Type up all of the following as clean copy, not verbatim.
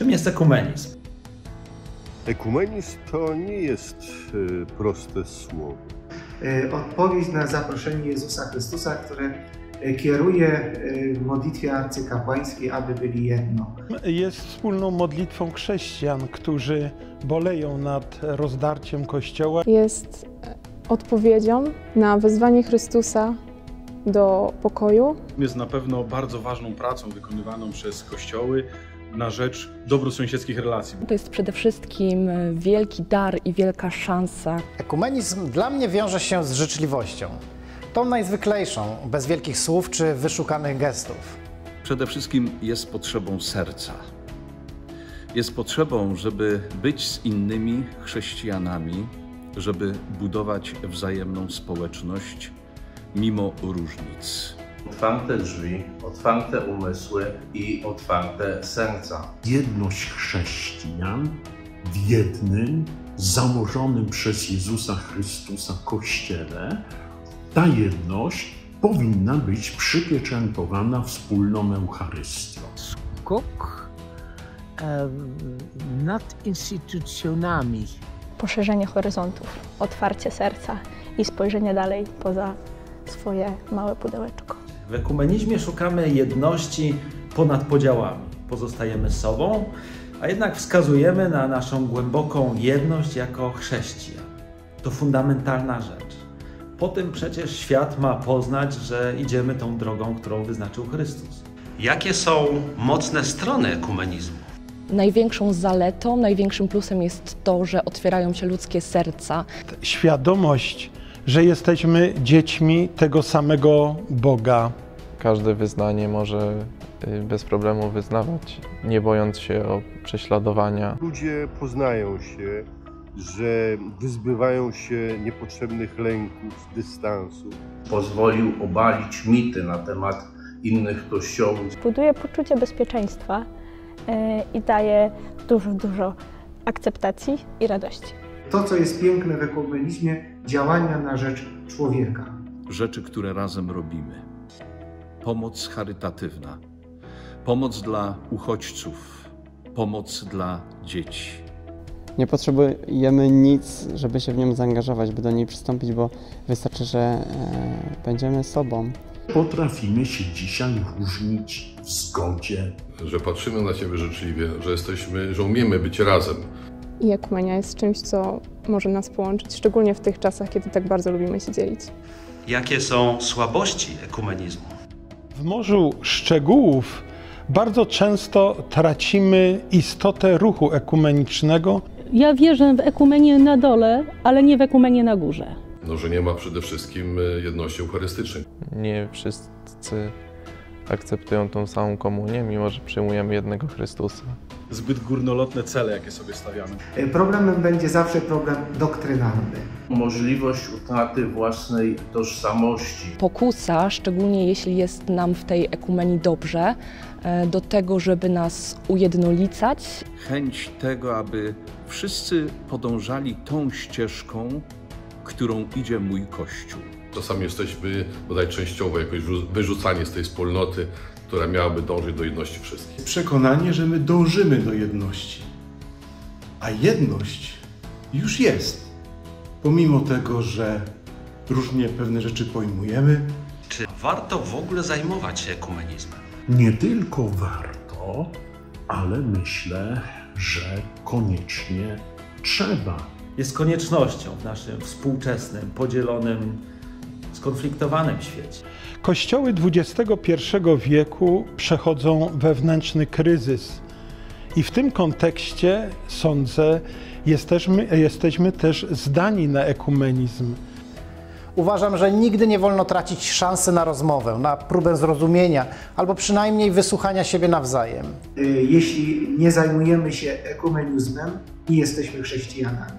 Czym jest ekumenizm? Ekumenizm to nie jest proste słowo. Odpowiedź na zaproszenie Jezusa Chrystusa, które kieruje w modlitwie arcykapłańskiej, aby byli jedno. Jest wspólną modlitwą chrześcijan, którzy boleją nad rozdarciem Kościoła. Jest odpowiedzią na wezwanie Chrystusa do pokoju. Jest na pewno bardzo ważną pracą wykonywaną przez kościoły na rzecz dobrosąsiedzkich relacji. To jest przede wszystkim wielki dar i wielka szansa. Ekumenizm dla mnie wiąże się z życzliwością. Tą najzwyklejszą, bez wielkich słów czy wyszukanych gestów. Przede wszystkim jest potrzebą serca. Jest potrzebą, żeby być z innymi chrześcijanami, żeby budować wzajemną społeczność mimo różnic. Otwarte drzwi, otwarte umysły i otwarte serca. Jedność chrześcijan w jednym, założonym przez Jezusa Chrystusa Kościele. Ta jedność powinna być przypieczętowana wspólną Eucharystią. Skok nad instytucjonami. Poszerzenie horyzontów, otwarcie serca i spojrzenie dalej poza swoje małe pudełeczko. W ekumenizmie szukamy jedności ponad podziałami. Pozostajemy sobą, a jednak wskazujemy na naszą głęboką jedność jako chrześcijan. To fundamentalna rzecz. Po tym przecież świat ma poznać, że idziemy tą drogą, którą wyznaczył Chrystus. Jakie są mocne strony ekumenizmu? Największą zaletą, największym plusem jest to, że otwierają się ludzkie serca. Świadomość, że jesteśmy dziećmi tego samego Boga. Każde wyznanie może bez problemu wyznawać, nie bojąc się o prześladowania. Ludzie poznają się, że wyzbywają się niepotrzebnych lęków, dystansu. Pozwolił obalić mity na temat innych kościołów. Buduje poczucie bezpieczeństwa i daje dużo akceptacji i radości. To, co jest piękne w ekumenizmie, działania na rzecz człowieka. Rzeczy, które razem robimy. Pomoc charytatywna, pomoc dla uchodźców, pomoc dla dzieci. Nie potrzebujemy nic, żeby się w nią zaangażować, by do niej przystąpić, bo wystarczy, że będziemy sobą. Potrafimy się dzisiaj różnić w zgodzie. Że patrzymy na siebie życzliwie, że umiemy być razem. I ekumenia jest czymś, co może nas połączyć, szczególnie w tych czasach, kiedy tak bardzo lubimy się dzielić. Jakie są słabości ekumenizmu? W morzu szczegółów bardzo często tracimy istotę ruchu ekumenicznego. Ja wierzę w ekumenię na dole, ale nie w ekumenię na górze. No, że nie ma przede wszystkim jedności eucharystycznej. Nie wszyscy akceptują tą samą komunię, mimo że przyjmujemy jednego Chrystusa. Zbyt górnolotne cele, jakie sobie stawiamy. Problemem będzie zawsze problem doktrynalny. Możliwość utraty własnej tożsamości. Pokusa, szczególnie jeśli jest nam w tej ekumenii dobrze, do tego, żeby nas ujednolicać. Chęć tego, aby wszyscy podążali tą ścieżką, którą idzie mój Kościół. Czasami jesteśmy bodaj częściowo jakoś wyrzucani z tej wspólnoty, która miałaby dążyć do jedności wszystkich. Przekonanie, że my dążymy do jedności, a jedność już jest, pomimo tego, że różnie pewne rzeczy pojmujemy. Czy warto w ogóle zajmować się ekumenizmem? Nie tylko warto, ale myślę, że koniecznie trzeba. Jest koniecznością w naszym współczesnym, podzielonym, skonfliktowanym świecie. Kościoły XXI wieku przechodzą wewnętrzny kryzys i w tym kontekście, sądzę, jesteśmy też zdani na ekumenizm. Uważam, że nigdy nie wolno tracić szansy na rozmowę, na próbę zrozumienia albo przynajmniej wysłuchania siebie nawzajem. Jeśli nie zajmujemy się ekumenizmem, nie jesteśmy chrześcijanami.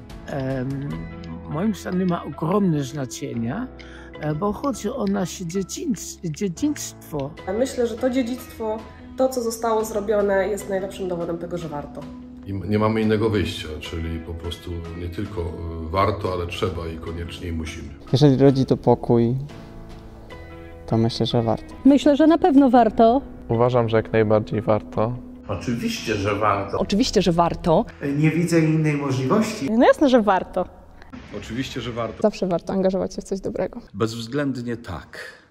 Moim zdaniem ma ogromne znaczenie, bo chodzi o nasze dziedzictwo. Myślę, że to dziedzictwo, to co zostało zrobione, jest najlepszym dowodem tego, że warto. I nie mamy innego wyjścia, czyli po prostu nie tylko warto, ale trzeba i koniecznie i musimy. Jeżeli rodzi to pokój, to myślę, że warto. Myślę, że na pewno warto. Uważam, że jak najbardziej warto. Oczywiście, że warto. Oczywiście, że warto. Nie widzę innej możliwości. No jasne, że warto. Oczywiście, że warto. Zawsze warto angażować się w coś dobrego. Bezwzględnie tak.